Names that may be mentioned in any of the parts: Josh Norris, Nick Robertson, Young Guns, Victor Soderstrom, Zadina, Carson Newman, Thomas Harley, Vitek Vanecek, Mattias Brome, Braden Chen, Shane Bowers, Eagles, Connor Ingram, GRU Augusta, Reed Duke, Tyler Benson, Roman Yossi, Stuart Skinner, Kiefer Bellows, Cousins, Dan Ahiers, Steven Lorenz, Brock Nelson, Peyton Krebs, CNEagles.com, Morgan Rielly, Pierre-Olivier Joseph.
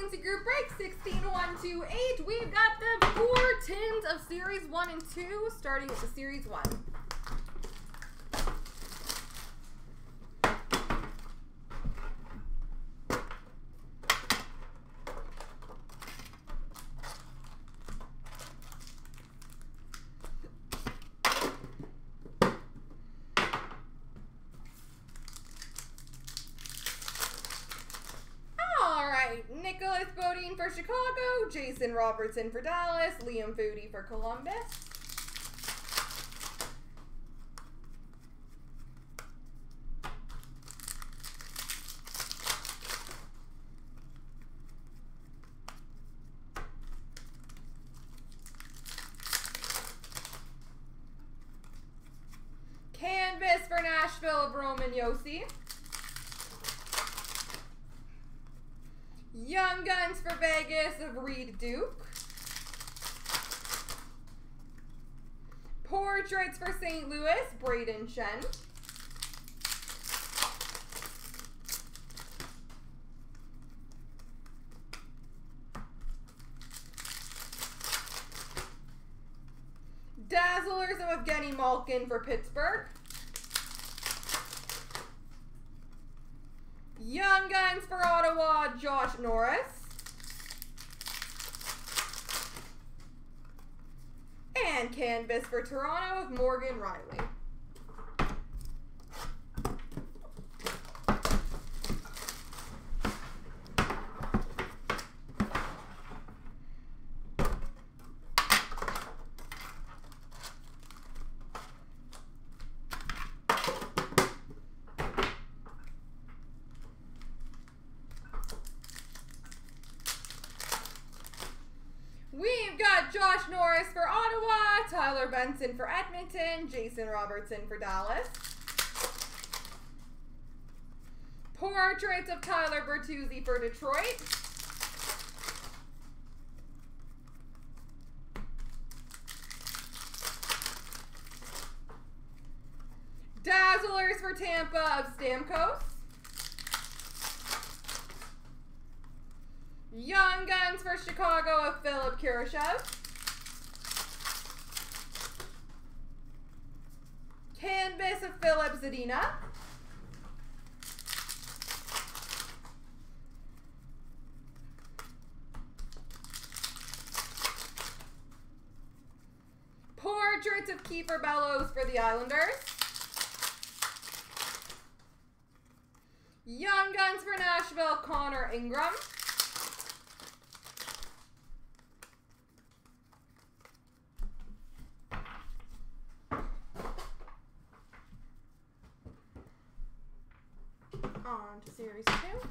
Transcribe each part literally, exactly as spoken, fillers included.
Fantasy Group Break sixteen one two eight. We've got the four tins of Series one and two, starting with the Series one. Nicholas Bodine for Chicago, Jason Robertson for Dallas, Liam Foodie for Columbus. Canvas for Nashville of Roman Yossi. Young Guns for Vegas of Reed Duke. Portraits for Saint Louis, Braden Chen. Dazzlers of Evgeny Malkin for Pittsburgh. Young Guns for Ottawa, Josh Norris. And Canvas for Toronto of Morgan Rielly. Josh Norris for Ottawa, Tyler Benson for Edmonton, Jason Robertson for Dallas. Portraits of Tyler Bertuzzi for Detroit. Dazzlers for Tampa of Stamkos. Young Guns for Chicago of Philip Kirichev. Canvas of Philip Zadina. Portraits of Kiefer Bellows for the Islanders. Young Guns for Nashville, Connor Ingram. On to Series two.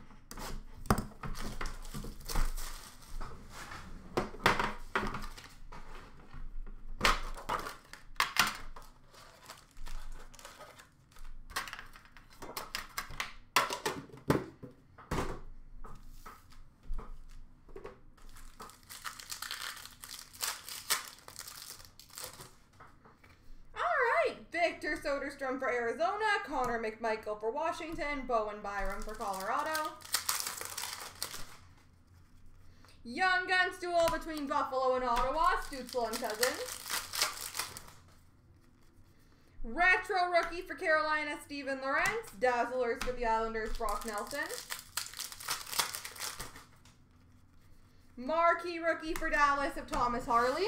Victor Soderstrom for Arizona, Connor McMichael for Washington, Bowen Byram for Colorado. Young Guns duel between Buffalo and Ottawa, Stutzle and Cousins. Retro rookie for Carolina, Steven Lorenz. Dazzlers for the Islanders, Brock Nelson. Marquee rookie for Dallas of Thomas Harley.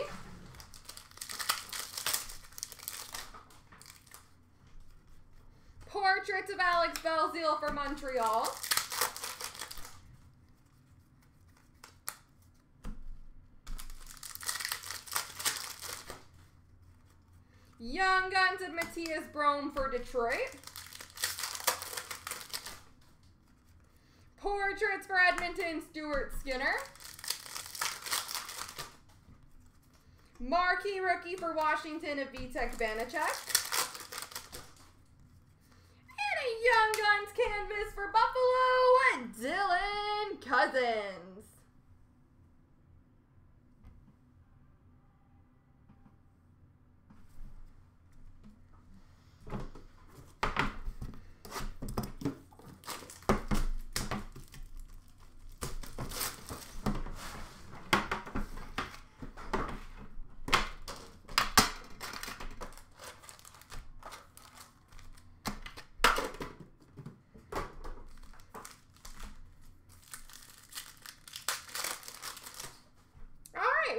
Portraits of Alex Belzile for Montreal. Young Guns of Mattias Brome for Detroit. Portraits for Edmonton, Stuart Skinner. Marquee rookie for Washington of Vitek Vanecek. Young Guns canvas for Buffalo, Dylan Cousins.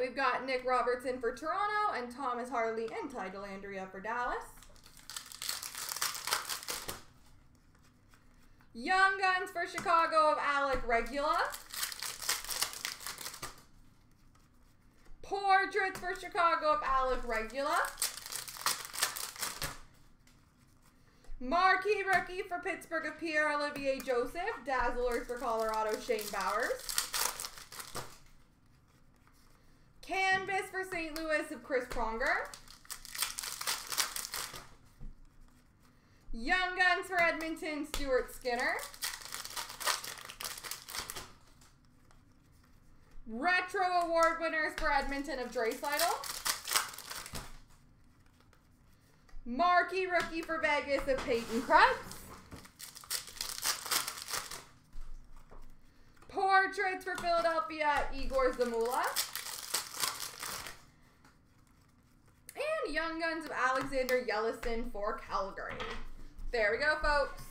we've got Nick Robertson for Toronto and Thomas Harley and Ty Delandria for Dallas. Young Guns for Chicago of Alec Regula. Portraits for Chicago of Alec Regula. Marquee rookie for Pittsburgh of Pierre-Olivier Joseph. Dazzlers for Colorado, Shane Bowers. Canvas for Saint Louis of Chris Pronger. Young Guns for Edmonton, Stuart Skinner. Retro Award winners for Edmonton of Draisaitl. Marquee rookie for Vegas of Peyton Krebs. Portraits for Philadelphia, Igor Zamula. And Young Guns of Alexander Yellison for Calgary. There we go, folks.